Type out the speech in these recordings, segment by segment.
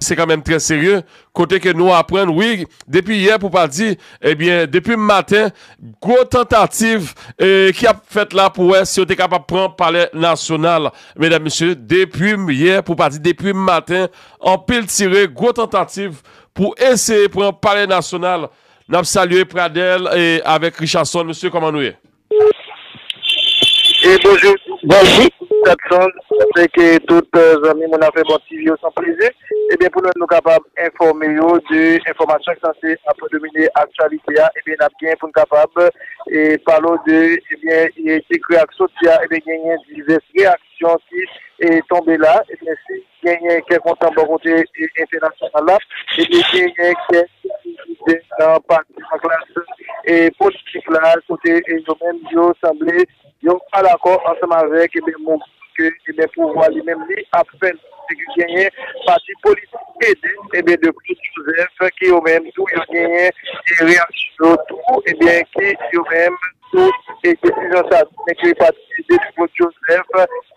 c'est quand même très sérieux. Côté que nous apprenons, oui, depuis hier, pour pas dire, eh bien, depuis le matin, gros tentative qui a fait là pour si on était capable de prendre palais national. Mesdames, messieurs, depuis hier, pour pas dire, depuis le matin, en pile tiré, gros tentative pour essayer de prendre palais national. Nous avons salué Pradel et avec Richardson. Monsieur, comment nous est? Et bonjour. Bonjour. C'est que tous les amis m'ont fait bon TV sans plaisir. Et bien, pour nous, nous sommes capables d'informer de l'information qui est censée prédominer l'actualité. Et bien, nous sommes capables de parler de ces réactions et bien, gagner diverses réactions qui sont tombées là. Et bien, si gagner quelques contents de côté international là, et bien, gagner quelques idées dans la classe et politique là, côté et nous-mêmes, nous semblons à l'accord ensemble avec les mouvements que les pouvoirs lui-même lui appellent de gagner parti politique aidé et bien de Claude Joseph qui au même tout il gagné des réactions tout et bien qui au même tout et décision ça mais que parti de Claude Joseph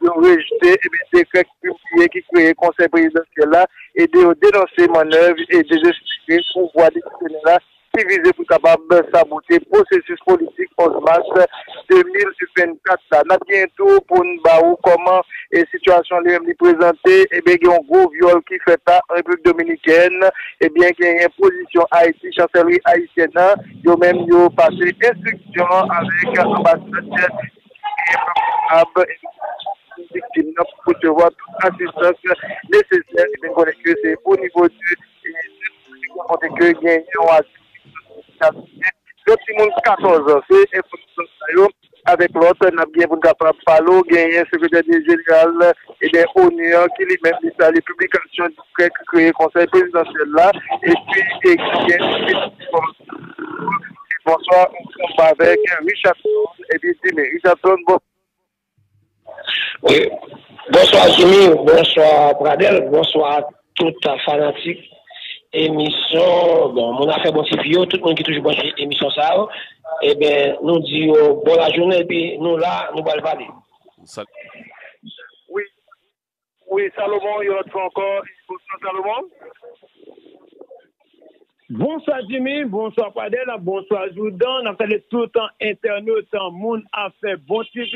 ils ont rejeté et bien décret publié qui crée conseil présidentiel là et de dénoncer manœuvre et désespérer pouvoir décisionnaire là qui visait pour capable de saboter le processus politique en mars 2024. Nous avons bientôt pour nous voir comment la situation est présentée. Et bien, il y a un gros viol qui fait ça en République dominicaine. Et bien, il y a une position Haïti, chancellerie haïtienne. Ils ont même passé instruction avec l'ambassadeur qui est victime pour recevoir toute assistance nécessaire. Et bien, on connaît que c'est au niveau du que gagne le petit monde 14 ans, c'est avec l'autre, n'a bien voulu capable parler, gagner secrétaire général et des honneurs qui lui-même dit les publications du CREC créé conseil présidentiel là, et puis bonsoir, on va avec Richardson et puis Jimmy. Richardson, bonsoir Jimmy, bonsoir Pradel, bonsoir tout fanatique. Émission, bon, mon affaire bon CPO, tout le monde qui touche bonne émission ça, eh bien, nous disons bonne journée, et puis nous là, nous allons parler. Oui, oui, Salomon, il y a une fois encore, bonsoir Salomon. Bonsoir Jimmy, bonsoir Padel, bonsoir Joudan, nous allons tout le temps internaute, mon affaire bon TV,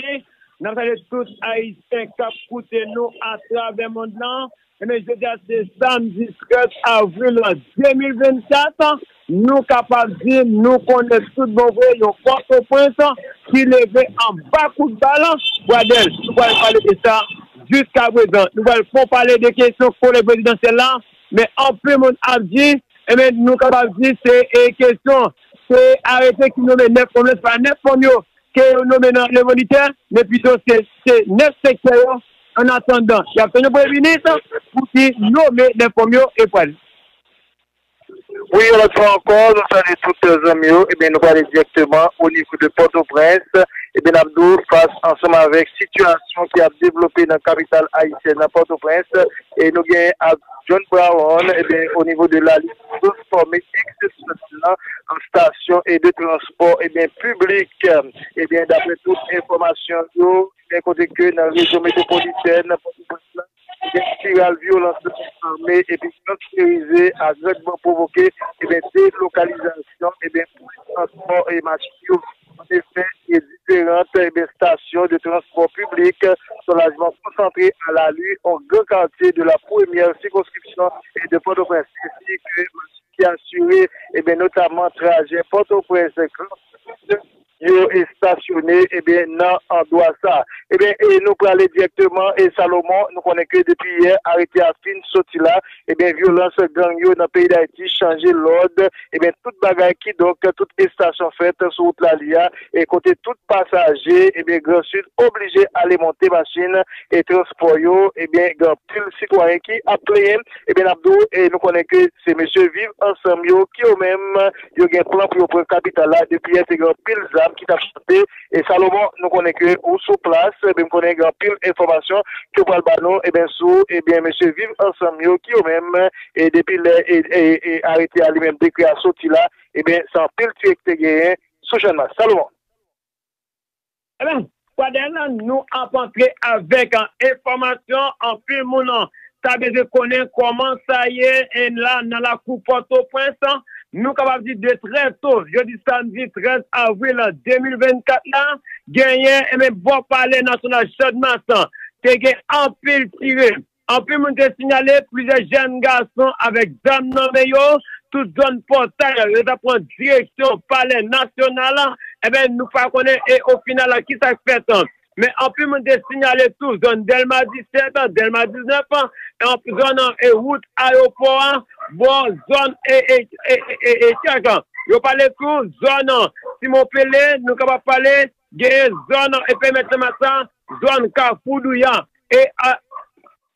nous allons tout haïtien cap coûter nous à travers le monde là. Mais je dis à ce samedi 13 avril 2024, nous capables de nous connaître tout bon vrai, il y a Port-au-Prince qui levait en bas coup de balance. Pradel, nous allons parler de ça jusqu'à présent. Nous allons parler des questions pour les présidentielles là, mais en plus, mon abdi, nous capables de dire c'est question, c'est arrêter qui nomme 9 comme c'est pas 9 comme qui nomme le moniteur, mais plutôt c'est 9 secteurs. En attendant, il y a un premier ministre pour qui nommer des premiers et pas. Oui, on retrouve encore, nous saluons tous les amis, et bien nous allons directement au niveau de Port-au-Prince, et bien Abdou face ensemble avec la situation qui a développé dans la capitale haïtienne, à Port-au-Prince, et nous avons John Brown, et bien au niveau de la liste transformée exceptionnellement en station et de transport, et bien public, et bien d'après toute information, d'un côté que dans la région métropolitaine, une spirale violence armée et puis transférisée a grandement provoqué et bien délocalisation et bien transport et machines. En effet, il y a différentes et bien, stations de transport public sont largement concentrées à la rue au grand quartier de la première circonscription et de Port-au-Prince, ainsi que qui assurait et bien notamment trajet Port-au-Prince. Est stationné et bien non en doit ça et bien et nous pour aller directement et Salomon nous connaît que depuis hier arrêté à fin sorti là et bien violence gang dans le pays d'Haïti changer l'ordre et bien toute bagaille qui donc toute station faite sur route la lia et côté tout passager et bien grand sud obligé à aller monter machine et transport yo et bien grand pile citoyen qui a plein et bien Abdou et nous connaît que ces messieurs vivent ensemble yo qui au même yo gain plan pour capital là depuis hier c'est grand pile qui t'a chanté et Salomon nous connaît que ou sous place nous connaît grand pile information que pour le banon et bien sous et bien monsieur vivre ensemble qui au même et depuis et arrêté à lui-même décret à sortir là et bien sans pile tu es gagné sous jeune Salomon. Eh bien, nous avons entré avec information en plus mon ça besoin connaître comment ça y est, et là, dans la coupe Port-au-Prince, nous capables de dire très tôt, jeudi samedi 13 avril 2024, là, gagné, et même bon palais national, Chaudmassan, c'est qu'il y a un pile tiré. En plus, nous avons signalé plusieurs jeunes garçons avec dames nommées, toute zone portail, nous avons direction palais national, et bien nous ne connaissons pas, et au final, qui ça fait tant. Mais en plus, nous avons signalé tout, zone Delma 17, Delma 19, et en plus, zone et route aéroport, bon, zone et chacun. Nous parlons tout, zone, si mon pélé, nous avons parlé, zone, et puis maintenant, zone Kafoudouya.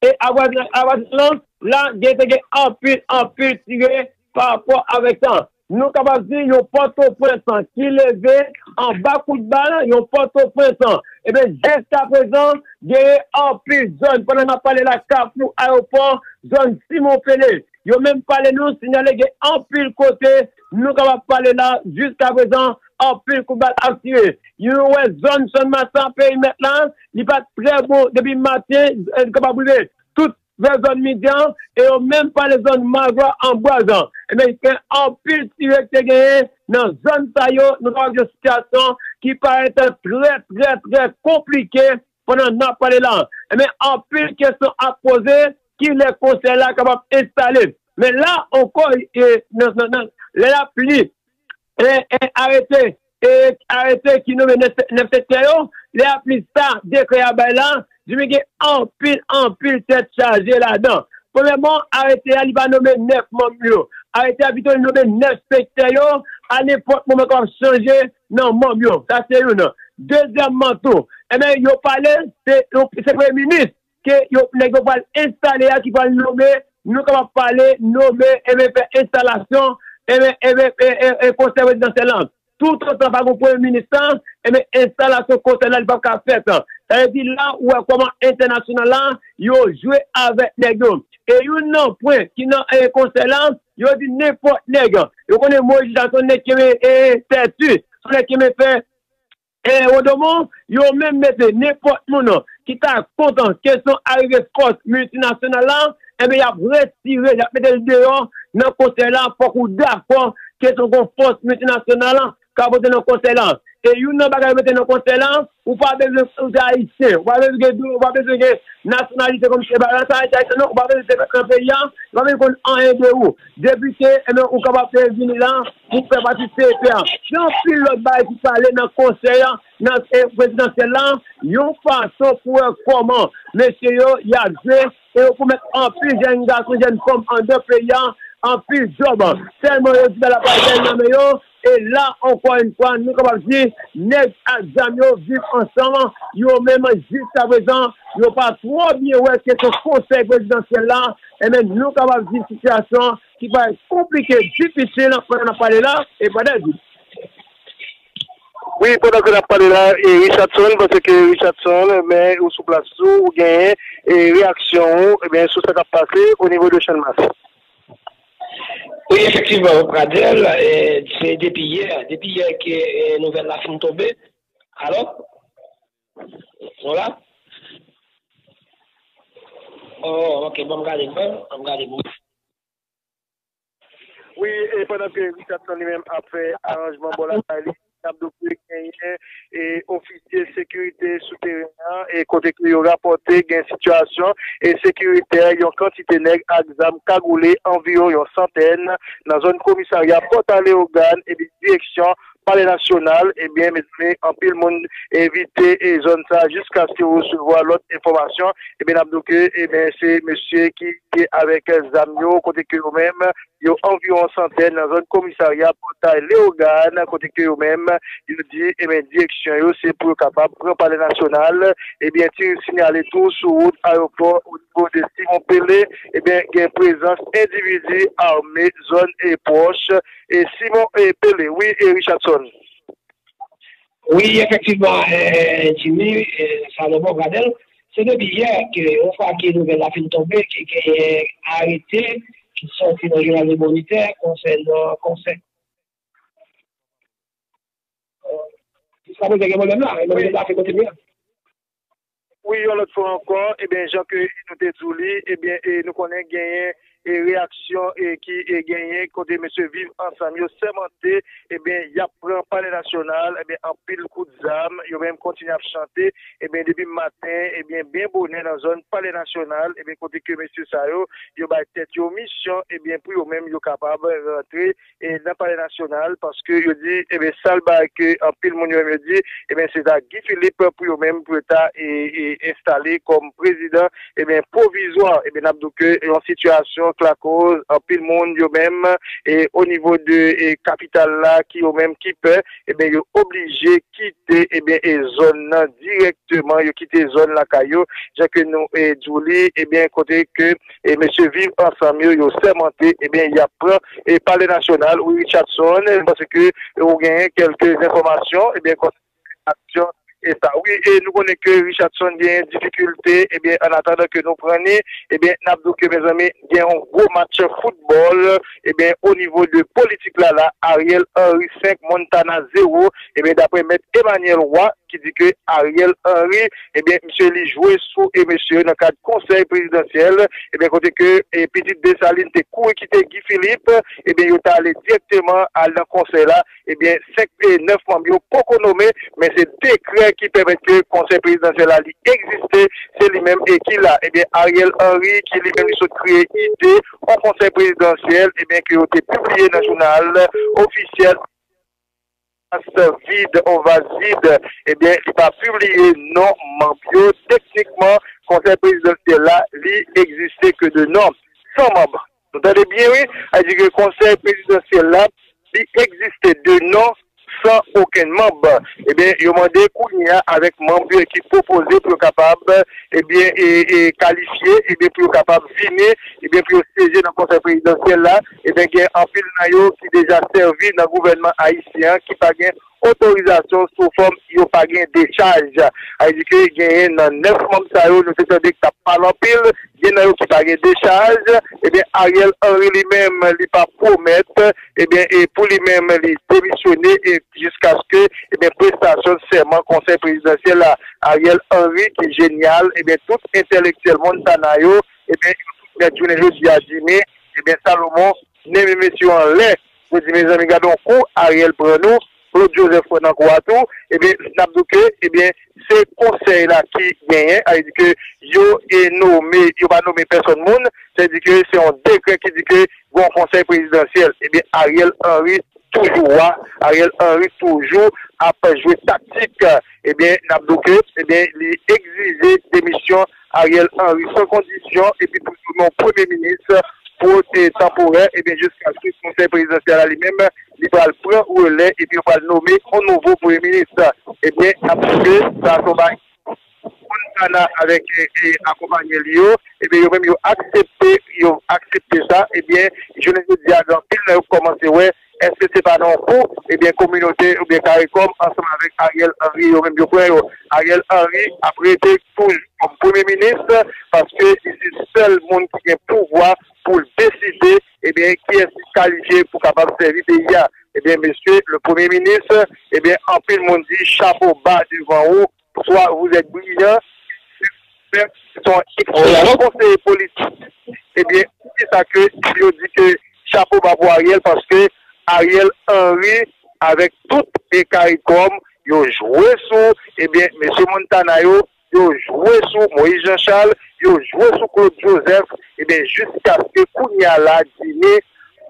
Et avant là, il y a un pile tiré par rapport avec ça. Nous sommes capables de dire, il y a un Port-au-Prince qui levé en bas coup de balle, il y a un Port-au-Prince. Et bien, jusqu'à présent, il y a un pile zone. Pendant qu'on a parlé de la Carrefour aéroport, zone Simon Pelé. Ils ont même parlé, nous, signalé qu'il y a un pile côté. Nous sommes capables de parler là, jusqu'à présent, un pile coup de balle activé. Il y a une zone sur le matin, pays maintenant, il n'est pas très bon depuis le matin, il est capable de toutes les zones médianes et même pas les zones majeures en boisant. Et bien, il y a un pile tiré qui est gagné dans la zone Taillot, nous avons une situation qui paraît très compliquée pendant qu'on parle là. Et bien, un pile question à poser qui les conseils là capables d'installer. Mais là encore, l'appli est arrêtée. Et arrêté qui nomme 970, les applis ça, décret à Baylan, je me dis en pile tête chargée là-dedans. Premièrement, arrêté à Liban nommé 9 membres. Arrêté à Bito nommé 9 spectateurs, à n'importe moment qu'on changer, non, membres. Ça c'est une. Deuxièmement, tout. Eh bien, il parlait, c'est le premier ministre, que il va installer, qui va nommer, nous allons parler, nommer, et bien faire installation, et conserver dans ces langues. Tout autre par le premier ministre, et bien, installation continentale, il n'y a pas qu'à faire. Ça veut dire là, où comment international là, ils ont joué avec les gars. Et ils n'ont point, qui n'ont un conseil là, ils ont dit n'importe les gars. Ils connaissent moi, ils ont dit qu'ils ont perdu, qu'ils ont fait. Et au demeurant, ils ont même mis n'importe monde qui t'a content, qu'ils sont arrivés force multinationale là, et bien, ils ont retiré, ils ont mis le dehors, dans le conseil là, pour qu'on d'accord, qu'ils sont force multinationale là. Capoter dans le conseil là. Et une bagaille mettre dans le conseil là, ou pas besoin de haïtien, ou pas besoin de nationalité comme ça, non, ou pas besoin de pays, ou pas besoin en un de ou. Député, ou capable de faire venir là, ou faire partie de CPA. Donc, si l'autre bagaille qui parlait dans le conseil, dans le présidentiel là, ils ont façon pour comment, monsieur, il y a deux, et vous pouvez mettre en plus jeunes garçons, jeunes femmes en deux pays, en plus job, tellement ils ont dit dans la partie. Et là, encore une fois, nous sommes dit, nèg à Zamio vivent ensemble, ils ont même jusqu'à présent, ils n'ont pas trop bien ouais que ce conseil présidentiel là, et même nous sommes dit une situation qui va être compliquée, difficile, pendant qu'on parle là, et pendant que... Oui, pendant qu'on parle là, et Richardson, parce que Richardson, mais au sous place, ou gagne, et réaction, et bien, sur ce qui a passé au niveau de Chalmas. Oui, effectivement, Pradel, c'est depuis hier que les nouvelles là sont tombées. Alors, voilà. Oh, ok, bon, regardez-moi. Oui, et pendant que Richardson lui-même a fait arrangement pour la salle, et officier sécurité souterraine et côté qui ont rapporté une situation et sécuritaire, une quantité nègre à examen cagoulé environ une centaine dans la zone commissariat Port-au-Prince et direction par les nationales, et bien, mais en pile monde éviter et zone ça jusqu'à ce que vous recevoir l'autre information, et bien, et bien, c'est monsieur qui est avec Zamio, côté que vous-même, il y a environ centaines dans la zone commissariat, portail Léogane, côté que vous-même, il dit, et bien, direction, c'est pour capable prendre par les nationales, et bien, tu signaler tout sur route, aéroport, au niveau de Simon Pelé, et bien, il y a une présence individu armée, zone et proche, et Simon et Pelé, oui, et Richardson. Oui, effectivement, Jimmy, Salomon Gradel, c'est depuis hier qu'on voit que les nouvelles la fin tombée, qui est arrêté, qui sont dans le journal monétaire, concernant conseil. Ça veut dire que le problème là, et le fait continuer. Oui, l'autre fois encore, et bien, Jacques, nous t'ai dit, et bien, nous connaissons gagné et réaction et qui est gagné côté monsieur vivre ensemble, sémenté, et bien, il y a un palais national, et bien, en pile coup de zame, il même continué à chanter, et bien, depuis matin, et bien, bien bonnet dans la zone palais national, et bien, côté que monsieur Sayo, il va être une mission, et bien, pour eux-mêmes, il est capable de rentrer dans le palais national, parce que, il dit, et bien, ça, que en pile, mon me dit, et bien, c'est à Guy Philippe, pour eux-mêmes, pour être installé comme président, et bien, provisoire, et bien, en situation, la cause, en pile monde, yo même, et au niveau de capitale là, qui yo même, qui peut, et bien, yo obligé quitter, et bien, et zone directement, yo quitter zone la caillou, j'ai que nous, et Julie, et bien, côté que, et monsieur vivre ensemble, yo sermenté, et bien, il y a plein, et palais national, ou Richardson, parce que, on gagne quelques informations, et bien, action. Et ça, oui, et nous connaissons que Richardson a une difficulté, et bien, en attendant que nous prenions, et bien, n'abdou que mes amis, il y a un gros match football, et bien, au niveau de politique là, là, Ariel Henry 5, Montana 0, et bien, d'après M. Emmanuel Roy, qui dit que Ariel Henry, eh bien, monsieur, il jouait sous, et monsieur, dans le cadre du conseil présidentiel, eh bien, côté que, et petite Dessaline, t'es couru, quitté Guy Philippe, eh bien, il est allé directement à le conseil là, eh bien, 5 et 9 membres, pas qu'on nomme, mais c'est décret qui permet que le conseil présidentiel a existé, c'est lui-même, et qui l'a, eh bien, Ariel Henry, qui lui-même, il s'est créé idée au conseil présidentiel, eh bien, qui a été publié dans le journal officiel. Vide, on va vide, eh bien, il va publier non, membres. Techniquement, le conseil présidentiel là, il n'existait que de noms, sans membres. Vous entendez bien, oui? Elle dit que le conseil présidentiel là, il existait de noms, sans aucun membre. Eh bien, il m'a demandé qu'on a avec membre qui proposait pour capable, eh bien, et qualifié, eh bien, pour capable venir, eh bien, pour siéger dans le conseil présidentiel là, eh bien, il y a un pile naïo qui déjà servi dans le gouvernement haïtien, qui n'a pas autorisation sous forme, il n'y a pas de décharge. Elle dit qu'il y a 9 membres, ça nous sommes dit que ça parle en pile, il y en a qui pas de décharge, eh bien, Ariel Henry lui-même, il pas promettre, eh bien, et pour lui-même, il démissionner jusqu'à ce que, eh bien, prestation de serment, conseil présidentiel, là, Ariel Henry, qui est génial, eh bien, tout intellectuel, Montanayo, eh bien, il y a tout le monde qui a dîné, eh bien, Salomon, n'aimez messieurs en l'air, vous dites, mes amis, gardons coup, Ariel Bruno, Claude Joseph Fernandouatou, eh bien, Nabdouke, eh bien, ces conseils-là qui gagnent, a dit que, yo est nommé, yo va nommer personne monde, c'est-à-dire que c'est un décret qui dit que, bon conseil présidentiel, eh bien, Ariel Henry, toujours, Ariel Henry, toujours, après jouer tactique, eh bien, Nabdouke, eh bien, il exigeait démission, Ariel Henry, sans condition, et puis, pour mon premier ministre, pour temporaire, et bien, jusqu'à ce que le conseil présidentiel à lui-même, il va le prendre ou le et puis on va le nommer au nouveau premier ministre. Eh bien, après ça accompagne Montana avec accompagné Lio, eh bien, ils ont accepté, ça, eh bien, je ne veux dire, dans il a commencé, ouais, est-ce que c'est pas non coup, eh bien, communauté, ou bien Caricom, ensemble avec Ariel Henry, ils ont même eu Ariel Henry a prêté tout comme premier ministre, parce que c'est le seul monde qui a le pouvoir pour décider, eh bien, qui est qualifié pour capable de servir pays. Eh bien, monsieur, le premier ministre, eh bien, en plus, le monde dit chapeau bas devant haut, soit vous êtes brillant, sont excellents conseillers politiques. Eh bien, c'est ça que je dis que chapeau bas pour Ariel, parce que Ariel Henry, avec toutes les Caricom, ils ont joué sous, eh bien, monsieur Montanayo, ils ont joué sous Moïse Jean-Charles, ils ont joué sous Claude Joseph, et bien jusqu'à ce que Kounyala dîner,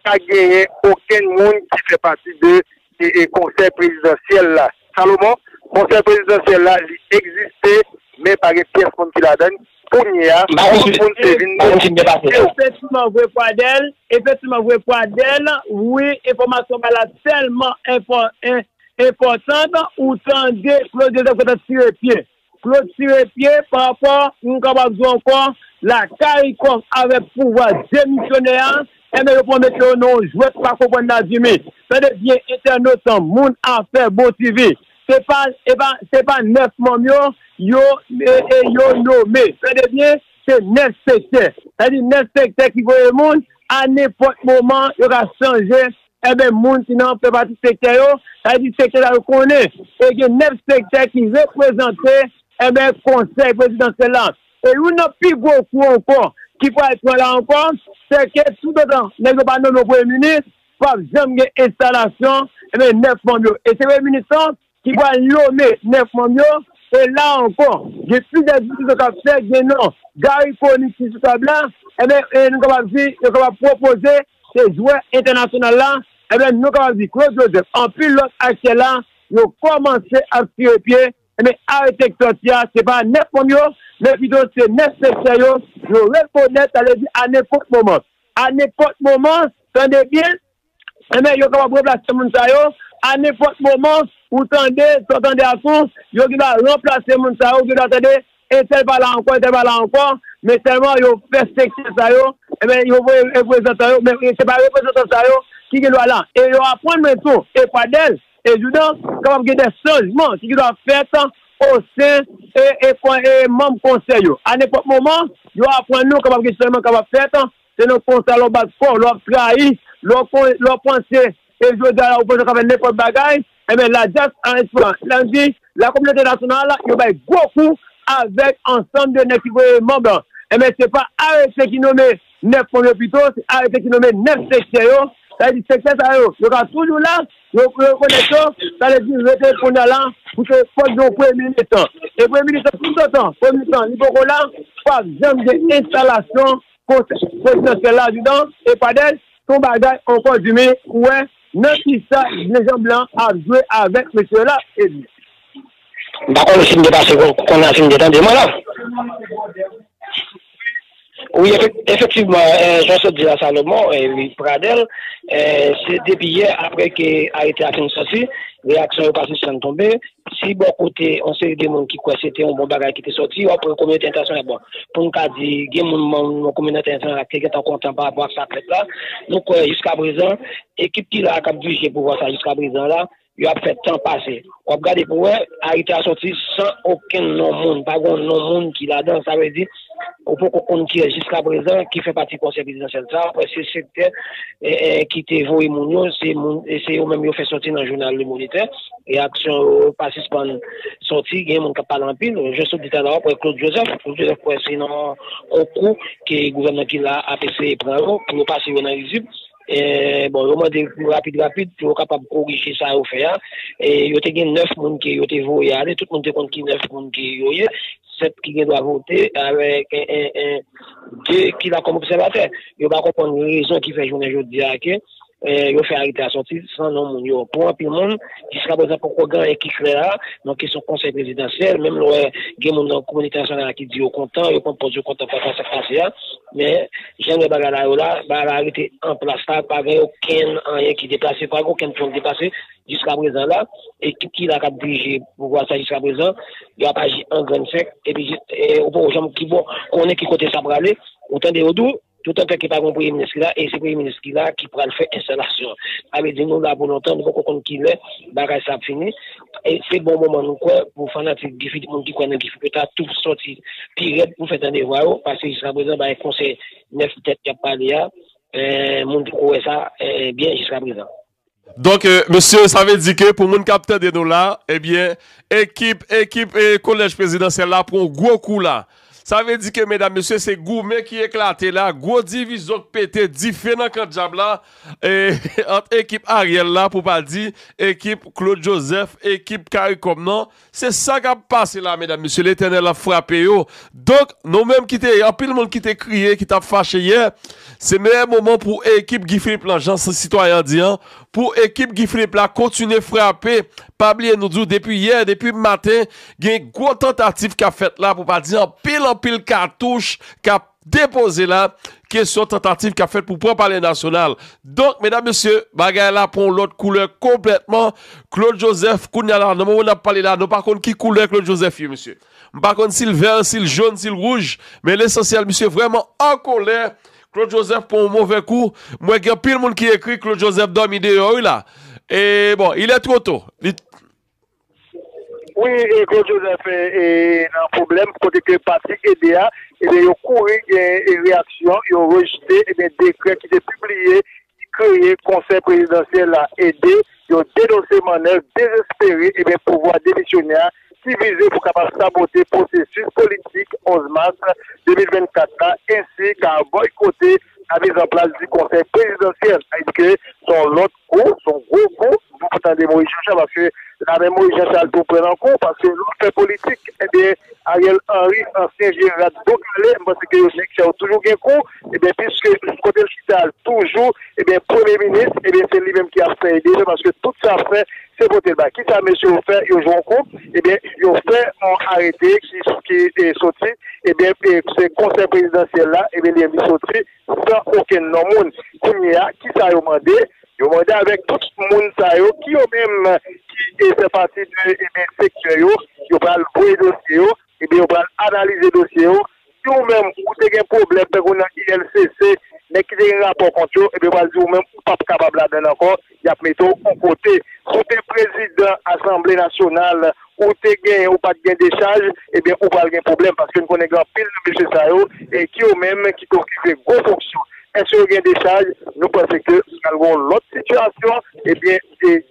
n'a gagné aucun monde qui fait partie de conseil présidentiel là. Salomon, conseil présidentiel là, il existait, mais par les pièces qui la donnent, Kounyala, effectivement, vous Pradel, oui, information là tellement importante, ou tendez Claude Joseph tirer pied. Claude tirer pied par rapport, nous avons besoin encore, la Caricom avec pouvoir démissionnaire, et nous répondons que nous ne jouons pas comprendre la dîme. C'est bien internaute, monde à faire bon TV. C'est pas 9 membres, yo nommé. C'est bien, c'est 9 secteurs. C'est-à-dire 9 secteurs qui voient le monde, à n'importe moment, il va changer. Eh bien, monde qui n'en fait pas du secteur, c'est-à-dire secteur là, on connaît. Et il y a 9 secteurs qui représentent eh bien, conseil présidentiel là. Et nous n'avons plus gros coup encore, qui va être là encore, c'est que tout dedans, nous n'avons pas nos premiers ministres, pas jamais installation, eh bien, 9 membres. Et c'est le ministre qui va nommer 9 membres. Et là encore, j'ai plus d'habitude de faire, j'ai non, Gary Pony qui est sur table là, eh bien, nous allons dire, nous allons proposer ces joueurs internationaux là, eh bien, nous allons dire, Claude Joseph, en plus l'autre action là, nous commençons à tirer pied, eh bien, arrêtez Claudia, c'est pas 9 millions, mais plutôt c'est 9 sections, nous reconnaissons, allez dire, à n'importe moment. À n'importe moment, tendez bien, eh bien, nous allons remplacer Mounsayo, à n'importe moment, vous tendez à fond, vous allez remplacer mon sao, vous attendez, et tel pas là encore, et tel pas là encore, mais seulement vous faites section ça, et bien vous voyez le représentant, mais c'est pas le représentant ça qui est là. Et vous apprenez maintenant, et Pradel, et Judan, quand vous avez des changements qui doivent faire au sein et membres conseil. À n'importe moment, vous apprenez nous, quand vous avez des changements qui doivent faire, c'est nos conseils, leur bas fort, leur trahi, leur pensée, et je veux dire, vous pouvez faire n'importe quoi. Eh bien, la JAS en espérant, la communauté nationale, il y a beaucoup avec ensemble de 9 membres. Eh bien, ce n'est pas arrêté qui nomme 9 premiers plutôt, c'est arrêté qui nomme 9 sections. Ça veut dire sections, ça veut dire toujours là, nous reconnaissons, ça veut dire rester pour là, pour que nos premiers militants. Les premiers militants, tout le temps, premiers militants, ils sont là, par exemple, des installations présidentielles là-dedans, et pas d'elles, son bagage encore du mien, ouais. Non, si ça, les gens blancs a joué avec monsieur là, et lui. Bah, on signe de passer qu'on a un signe d'étendement là. Oui, effectivement, Jean-Claude dit à Salomon, et Pradel, c'est depuis hier, après qu'il a été à sortie, réaction au passé sont tombées. Si bon côté, on sait des gens qui croient que c'était un bon bagage qui était sorti, après la communauté internationale, bon, pour nous dire, il y a une communauté internationale qui est en content par rapport à ça, là. Donc, jusqu'à présent, l'équipe qui a capturé pour voir ça jusqu'à présent là, il a fait temps passer. On regarde pour eux, arrêté à sortir sans aucun nom, pas grand nom qui l'a dans, ça veut dire, au peu qu'on tire jusqu'à présent, qui fait partie du conseil présidentiel, après c'est secteur qui était voué mon c'est eux-mêmes qui ont fait sortir dans le journal Le Moniteur, et action pas suspendue sortie, il y a un qui parle en pile, je suis dit tout à l'heure pour Claude Joseph, c'est un coup que le gouvernement qui l'a APC prend, pour nous passer dans les et bon, vraiment des rapide, pour capable de corriger ça au fait. Et il y a 9 personnes qui ont été votées, tout le monde est contre 9 personnes qui ont été votées, 7 qui doivent voter avec 2 qui l'ont comme observateur. Il n'y a pas de raison qui fait journée aujourd'hui à que ils fait arrêter à sortir sans nom mon point puis monde qui sera besoin pour programme et qui créera donc qui sont conseil présidentiel même le gamin dans communauté nationale qui dit au content ils compte pour content pas ça passer mais j'aime bagarre là arrêter en place là pas aucun rien qui déplacé pas aucun point déplacé jusqu'à présent là et qui l'a obligé pour voir ça jusqu'à présent il a pas agi en grande sec et puis au pour gens qui bon on est qui côté ça pour aller autant des odou tout en fait qu'il n'y a pas de premier ministre là, et c'est le premier ministre qui là qui prend le fait installation. Avec nous là pour longtemps, nous comprenons qu'il est, bagage ça fini. Et c'est bon moment nous quoi pour fanatiques difficilement qui connaissent que tu as tout sorti. Pire pour faire un devoir parce qu'il sera besoin d'un conseil 9 têtes qui a parlé là, monde qui ça bien jusqu'à présent. Donc, monsieur, ça veut dire que pour mon capteur de nous là, eh bien, équipe et collège présidentiel là pour un gros coup là. Ça veut dire que, mesdames, messieurs, c'est gourmet qui éclate là, gros division pété, différent quand jab là, entre équipe Ariel là, pour pas dire, équipe Claude Joseph, équipe Caricom non. C'est ça qui a passé là, mesdames, messieurs, l'éternel a frappé yo. Donc, nous-mêmes qui t'es, en pile le monde qui t'a crié, qui t'a fâché hier, c'est le meilleur moment pour équipe Guy Philippe là, gens citoyens disant, pour équipe Guy Philippe là, continuer à frapper. Pas oublier nous dire, depuis hier, depuis matin, il y a une grosse tentative qui a fait là, pour pas dire, en pile cartouche qui a déposé là, question tentative qui a fait pour propre parler national. Donc, mesdames, messieurs, bagaille là pour l'autre couleur complètement. Claude Joseph, Kounyala, nous on a parlé là, nous par contre, qui couleur Claude Joseph, monsieur. Par contre, s'il vert, s'il jaune, s'il rouge, mais l'essentiel, monsieur, vraiment en colère. Claude Joseph pour un mauvais coup. Moi, il y a pile monde qui écrit Claude Joseph dormi dehors là. Et bon, il est trop tôt. Oui, et Claude Joseph est un problème, côté que le parti EDA, et bien, il a couru une réaction, il a rejeté un décret qui était publié, qui créait le conseil présidentiel à aider, il a dénoncé manœuvre désespérée, et bien, pouvoir démissionnaire, civilisé pour capable saboter le processus politique 11 mars 2024 ainsi qu'à boycotter la mise en place du conseil présidentiel. Est-ce que son autre coup, son gros coup, vous entendez Moïse Jean-Charles, parce que la même Moïse Jean-Charles tout prend en compte, parce que l'autre politique, eh bien, Ariel Henry, ancien général d'Ocalais, parce que le Jean-Charles a toujours un coup, eh bien, puisque le côté l'hôpital, toujours, eh bien, Premier ministre, eh bien, c'est lui-même qui a fait l'idée, parce que tout ça a fait, c'est pour le bas. Qui ça, monsieur, a fait, il a joué en coup, eh bien, il a fait un arrêté qui est sorti, eh bien, ce conseil présidentiel-là, eh bien, il est sorti sans aucun nom. Qui ça a demandé? Je demande avec tout le monde qui eux-mêmes qui fait partie de secteur, ils parlent de dossier, et bien ils parlent analyser dossier. Si eux-mêmes vous avez un problème avec l'ILCC, mais qui a un rapport contre eux, et bien ils disent eux-mêmes pas capable d'en encore, ils a mis tout en côté. Sous le président Assemblée nationale ou t'es gain ou pas de gain de charge, eh bien, ou pas de problème, parce que nous connaissons grand pile de M. Sayo, et qui au même qui occupe gros fonctions. Est-ce qu'il y a des charges? Nous pensons que nous avons l'autre situation, eh bien, c'est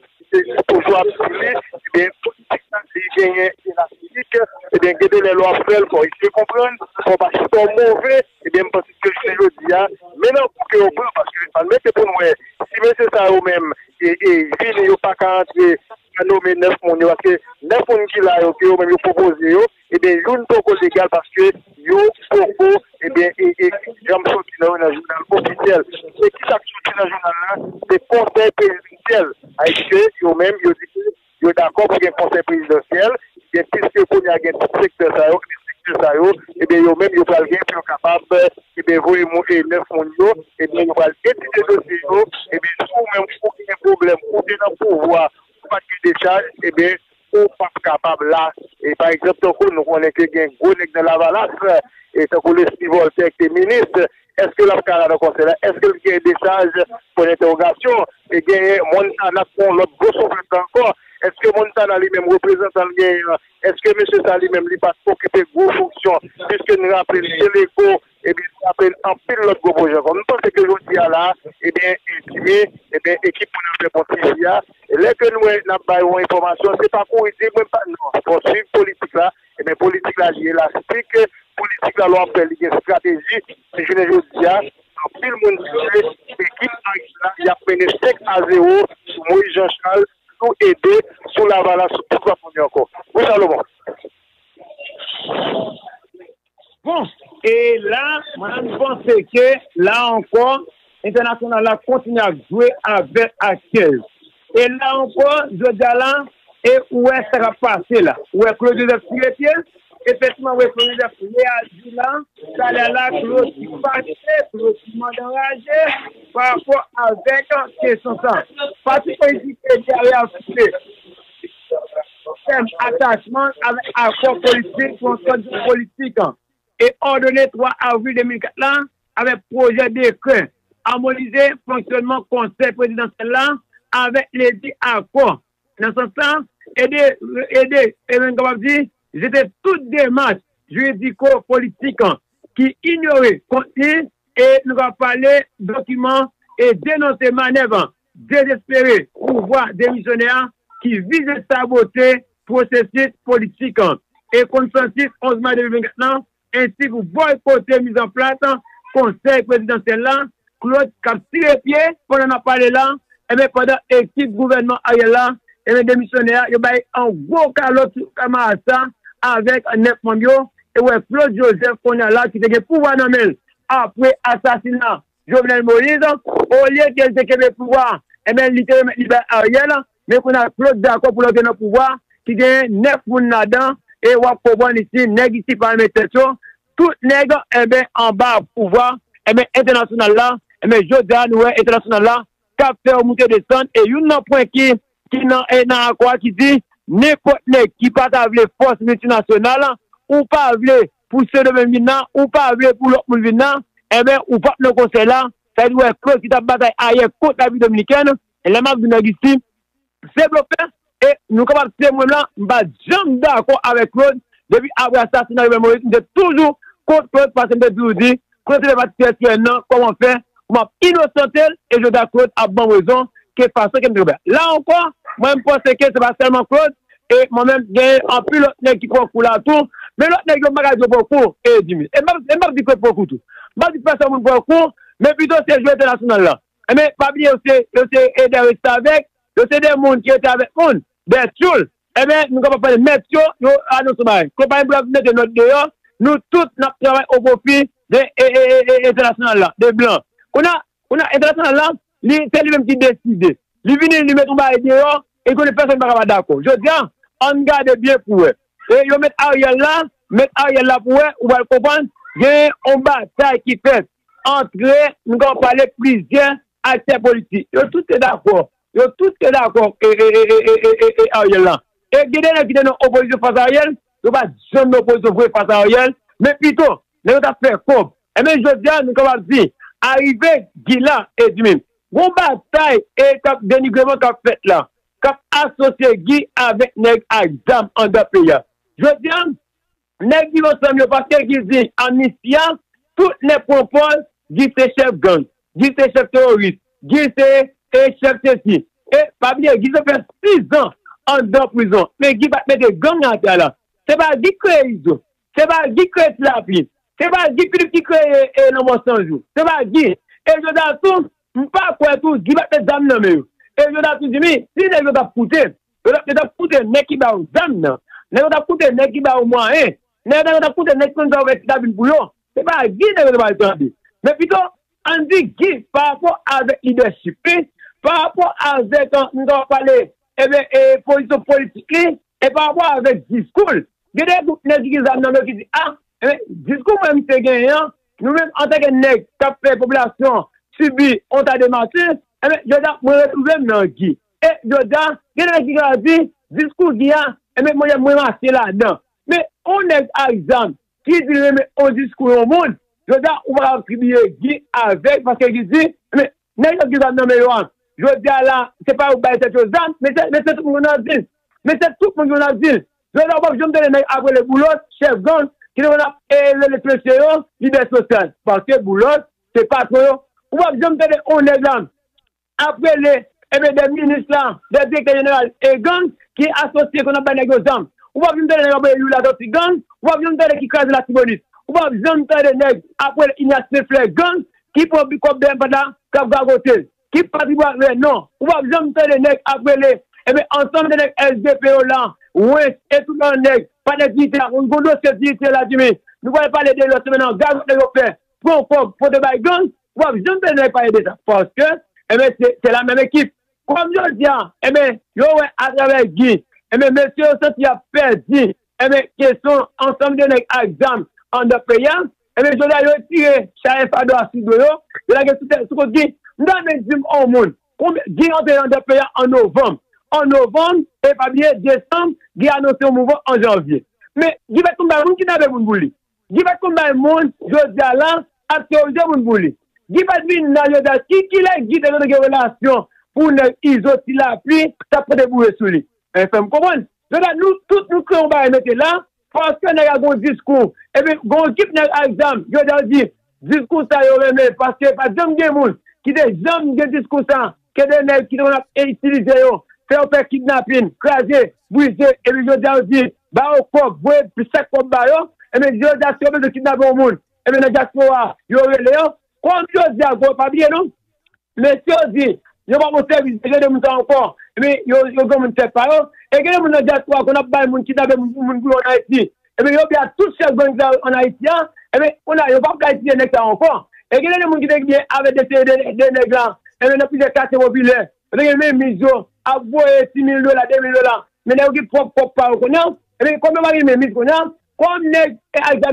toujours absolu, eh bien, tout le temps, c'est gagné élastique, eh bien, que les lois faibles, pour essayer de comprendre, sont pas mauvais, eh bien, parce que je le dis, maintenant, pour que on peut, parce que, en mettre pour nous, si M. Sayo même, et il n'y a pas qu'à entrer, nommé 9 mounes, parce que 9 mounes qui l'a proposé, et bien, ils ne sont pas légales parce que ils proposent, et bien, ils ont sorti dans le journal officiel. Ce qui s'active dans le journal, c'est le conseil présidentiel. Ils ont même dit qu'ils sont d'accord pour un conseil présidentiel, et puisque qu'on a un tout secteur, et bien, ils ont même dit qu'ils sont capables, et bien, vous et 9 mounes, et bien, ils ont étudié le dossier, et bien, si vous même aucun problème, vous êtes dans le pouvoir. Pas de décharge, eh bien, on pas capable là. Et par exemple, nous connaissons que un gros nègre de la valasse, et tant que le Steve Voltaire est ministre, est-ce que la carrière de conseil là, est-ce qu'il y a des décharges pour l'interrogation? Et bien, Montana pour l'autre gros souffle encore. Est-ce que Montana lui-même représente un est-ce que M. Sali même lui pas occupé gros fonction, puisque nous rappelons les échos, et bien, nous rappelons en pile l'autre gros projet. Nous pensons que je dis à là, et bien, équipe pour nous faire là. Là que nous avons une information, c'est pas pour dire, mais pas non. Pour suivre politique là, et bien politique là, j'ai élastique, politique là, l'on appelle une stratégie, mais je ne dis pas, en pile monde, l'équipe là, il a mené 5-0 sur Moïse Jean-Charles, nous aider sur la balance, sur tout le monde encore. Vous allez voir. Bon, et là, je pense que là encore, l'international là continue à jouer avec Axel. Et là encore, je dis là, et où est-ce que ça va passer là? Où est Claude Joseph sur les pieds? Effectivement, où est Claude Joseph réagit là? Ça allait là, Claude qui passait, Claude qui m'enrageait par rapport avec ces sons. Parti politique qui a réagi. Système attachement avec accord politique, consensus politique. Et ordonné 3 avril 2004 là, avec projet décret. Harmoniser fonctionnement conseil présidentiel là. Avec les dix accords. Dans ce sens, et même comme je dis, j'étais toutes des matchs juridico-politiques qui ignoraient contenu et nous avons parlé documents et dénoncé manœuvres désespérées pouvoir démissionnaires qui visent à saboter processus politique et consensus 11 mai 2021 ainsi que boycotter mise en place conseil présidentiel là, Claude Capsir et Pied, pendant qu'on a parlé là, et bien, pendant l'équipe gouvernement Ariel là, et les démissionnaires, ils ont un gros calotte avec un 9 mondiaux, et ouais, Claude Joseph qu'on a là, qui était pouvoir nommer après assassinat Jovenel Moïse, au lieu qu'elle était le pouvoir, et bien, littéralement, Ariel, mais qu'on a Claude d'accord pour l'obtenir pouvoir, qui gagne 9 mouns là-dedans, et ouais, pour voir ici, nègre ici par les métaux, tout nègre, et bien, en bas pouvoir, et bien, international là, et bien, Jordan, ouais, international là, cap faire monter descendre et une nan point qui nan quoi qui dit n'importe qui pas veut force multinationale ou pas veut pousser le même vin ou pas veut pour l'autre monde vin et ben ou pas le conseil là ça dit ouais Claude qui t'a bataille ailleurs contre la vie dominicaine et les marques de ici c'est bloqué et nous capable témoin là m'pas jamais d'accord avec Claude depuis après assassinat de Moïse de toujours contre Claude parce que de toujours dit contre les partis non comment faire innocentel et je d'accord à bonne raison que façon que là encore moi je pense que c'est pas seulement Claude Et moi-même, j'ai un peu l'autre nègre qui concourt là tout. Mais l'autre nègre qui m'a dit beaucoup, et 10 000. Et m'a dit que beaucoup tout. M'a dit personne ne beaucoup, mais plutôt c'est le jeu international là. Mais pas bien, c'est aider avec, c'est des gens qui étaient avec nous, des tchoules. Eh bien, nous ne pouvons pas les mettre à nos sommaires. Compagnie Blanc de notre dehors, nous tous, nous travaillons au profit de l'international là, des Blancs. On a l'international là, c'est lui-même qui décide. Lui vient, lui met un bail dehors, et que les personnes ne sont pas d'accord. Je dis, on garde bien pour eux. Et ils mettent Ariel là pour eux, ou va le comprendre, il y a un bataille qui fait entrer, nous allons parler plusieurs acteurs politiques. Tout est d'accord. Yo tout est d'accord et Ariel là. Et Guédéna qui est dans l'opposition face à Ariel, nous ne sommes pas jamais opposition face à Ariel, mais plutôt, nous avons fait comme. Et même Josiane, nous avons dit, arrivé Guila et du même. Bon bataille et cap dénigrement qu'a fait là, qu'a associé Guy avec Neg Agdam en deux pays. Josiane, Neg Guy ensemble parce qu'il dit, en mission, toutes les propos, Guy c'est chef gang, Guy c'est chef terroriste, Guy c'est. Et chef ceci. Et pas bien, Guy se fait 6 ans en prison. Mais Guy va mettre des gangs en terre là. C'est pas Guy crée ISO. C'est pas Guy crée Slapi. C'est pas Guy qui crée le mot sans jour. C'est pas Guy. Et je dis à tout, je ne pas quoi tout, Guy va mettre des dames dans le. Et je dis à tout, si les gens ont foutu, ils ont foutu les gens qui ont des dames. Ils ont foutu les gens qui ont des moyens. Ils ont foutu les gens qui ont des dames. C'est pas Guy qui va mettre des dames. Mais plutôt, on dit Guy par rapport avec leadership. Par rapport à ce qu'on nous parler et position politique, et par rapport à ce discours, il y a des gens qui disent, ah, discours même c'est gagnant, nous-mêmes, en tant que nègres, cap la population subit, on t'a démarché, et bien, je dis, moi, je trouve même Guy. Et je dis, il y a des gens qui disent, discours Guy, et bien, moi, je marché là-dedans. Mais on est, par exemple, qui dit, mais on discours au monde, je dis, on va attribuer Guy avec, parce qu'il dit, mais, nègres qui ont nommé je dis à la, c'est pas où cette chose mais c'est tout le monde a dit. Mais c'est tout le monde a dit. Je me donne après le boulot, chef gang, qui nous a le leader social. Parce que boulot, c'est pas trop. Ou je me donne on est là. Après les ministres là, des directeurs généraux et gang, qui associent qu'on a pas négociant. Ou je me donne la gang, ou je me donne qui crase la Tibonite. Ou je me donne après l'Ignace Fleur gang, qui pour le problème pendant Cap-Gagotel. Qui participe à le non, on va jamais faire les nègres après les, et bien, ensemble des SDPO là, ouest, et tout le nègre, pas de dignité, on doit se dignité là, du mais, nous allons parler de l'autre maintenant, garde de l'opère, pour de baïgons, on va jamais parler de ça, parce que, et bien, c'est la même équipe. Comme je dis, et bien, yo, à travers Guy, et bien, monsieur, ça, qui a perdu, et bien, question, ensemble des nègres, examen, en de payant, et bien, je dois tirer, Charles Fado à Sidoyo, de la question, c'est ce qu'on dit, nous avons dit monde. Guy est entré en novembre. En novembre, et pas bien décembre, Guy a annoncé un mouvement en janvier. Mais Guy va tomber à monde qui n'a pas de monde. Guy va tomber à monde, Josiah là, à théoriser mon boulot. Guy va devenir dans le date qui l'a guidé dans les relations pour les isoter la pluie, ça peut débouler sur lui. Et ça me comprend. Nous, tous nous créons un mettre là, parce que nous avons un discours. Et bien, nous avons un exemple, je dis, discours ça, parce que pas de monde. Qui des hommes de discours, qui des nègres qui ont utilisé, faire kidnapping, craser, briser, et les gens disent, bah, au corps, vous êtes plus chaque combat, et les gens disent, de kidnapper au monde, et les diaspora, ils ont relève, comme je dis, vous pas bien, non? Mais si on dit, je vais mon service, je vais mon temps encore, mais ils ont mon séparé, et les gens de diaspora, qu'on a pas mon kidnappé, mon en Haïti, et bien, il y a tous ces gens en Haïti, et bien, on a, il n'y a pas d'Haïti, il encore. Et il y a des gens qui viennent avec des nègres, et il y a plusieurs quartiers populaires, il y a des misos, avoués 6 000 $, 2 000 $, mais il y a des propres par reconnaissance, et comme on va dire, mais comme les nègres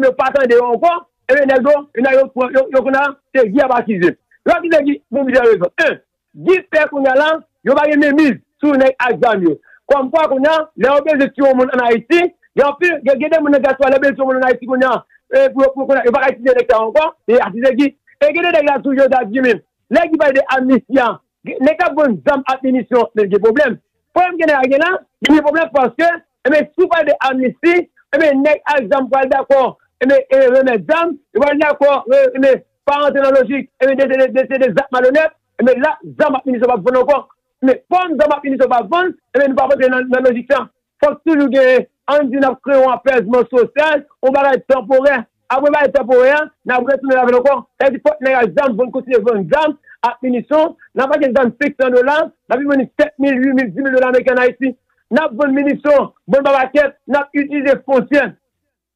ne pas attendre encore, et les nègres, il y a des gens baptisés. Là, il y a des gens qui un, 10 personnes là, il y a des mises sur les examens. Comme quoi, on a les oppositions en Haïti, il y a des gens qui ont en Haïti, il y a des gens qui ont et que les gars toujours d'admin, les qui parlent d'admission, les gars bonnes hommes admission, c'est des problèmes. Problème qui est là, c'est des problèmes parce que, mais si vous parlez d'admission, mais les gens parlent d'accord, mais les dames, ils parlent d'accord, mais parents de la logique, mais des actes malhonnêtes, mais là, les hommes admission va vendre encore, mais pas les hommes admission va vendre, mais nous parlons de la logique ça. faut que tu nous gagnes, on dit qu'on a un apaisement social, on va être temporaire. Après, on va être temporaire, on va retourner avec le corps. C'est-à-dire qu'on a des armes, on continue à vendre des armes, à munitions, on n'a pas des armes $600, on a vendu $7,000, $8,000, $10,000 américains en Haïti. On a vendu des munitions, bonne barbaquette, on a utilisé les fonciers.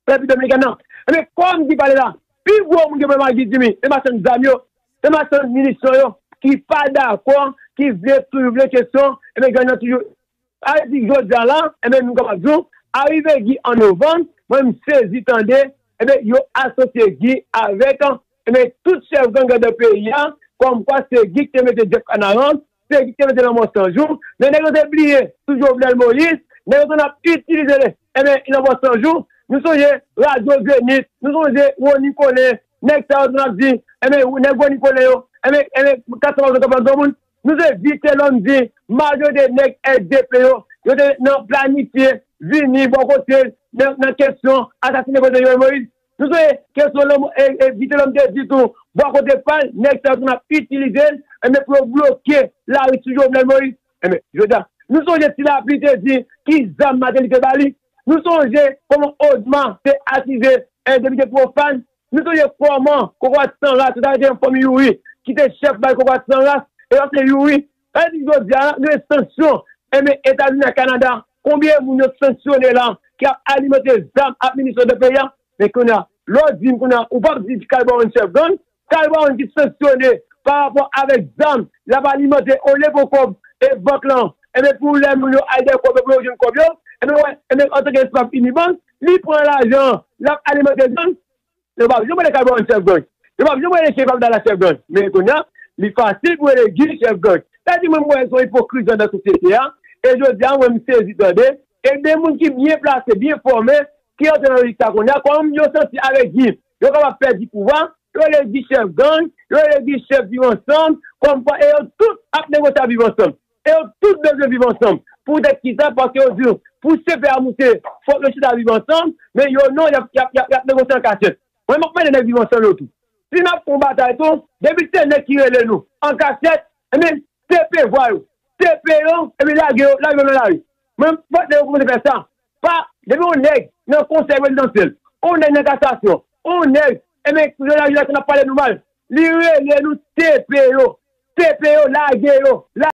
Peuple dominicain. Mais comme qui parle là, plus gros, on ne peut pas dire, mais c'est des armes, c'est des munitions qui pas d'accord, qui veulent trouver les questions, et bien, gagnent toujours. A dit Jodja là, et bien, nous, comme nous, arrivé Guy en novembre, même 16 tendez, et bien, ils ont associé Guy avec, et bien, tout chef gang de pays, comme quoi c'est Guy qui mettait Jeff Canaran, c'est Guy qui mettait la mort sans jour, mais nous avons oublié, toujours Jovenel Moïse, nous avons utilisé, et bien, il a mort sans jour, nous sommes Radio Zénith, nous sommes Ronny Collet, Nectar Nazi, et bien, Ronny Collet, et bien, 80% de monde. Nous évitons l'homme dit, majorité des SDPO, ils ont planifié, venir, bon côté, dans la question, assassiner côté de Moïse. Nous avons évité l'homme dit tout, bon côté pas, les gens ont utilisé, pour bloquer la rue de Jovenel Moïse. Mais, je veux dire, nous sommes si la pluie dit, qui zame maternité Bali. Nous sommes comment hautement c'est attisé un député profane. Nous sommes comment, Kokwa sans race, c'est-à-dire une famille, oui, qui était chef de Kokwa sans race. Et on s'est dit, oui, les sanctions, et les États-Unis et Canada, combien de gens sanctionnés là, qui ont alimenté les armes à l'administration de pays, mais qu'on a, l'autre dit qu'on a, ou pas dit qu'il y a un chef gang, Calbon qui sanctionné par rapport avec les armes, il a alimenté, on lève au cob, et Voklan, et bien pour les gens, ils ont combien, et bien en tant qu'espace unibank, lui prend l'argent, il a alimenté les armes, il va jamais les Calbon chef gang, il va jamais les chefs dans la chef gang, mais qu'on a, c'est facile pour les guides chef gang. C'est-à-dire que nous sommes hypocrites dans la société. Et je dis, nous sommes saisis et des gens qui sont bien placés, bien formés, qui ont dans le résultat qu'on a, comme nous sommes avec Guy, nous sommes perdre du pouvoir, nous sommes les guides chef gang, nous sommes les guides chefs vivant ensemble, comme quoi, et tous les négociateurs vivent ensemble. Et tous les vivent ensemble. Pour être qui ça, parce que pour se faire monter, il faut que les gens vivent ensemble, mais il y a non, il y a négocié en cachette. Moi, je ne peux pas vivre ensemble tout. Si nous combattons, depuis que nous tirons nous, en cassette, TP voyons, TP on, et là, la rue. Même pas de comment faire ça. Pas, depuis on est, nous conseil présidentiel, on est en cassation, on est, et même, la rue, là, on a parlé de mal. L'IRE, nous, TP on, la guerre,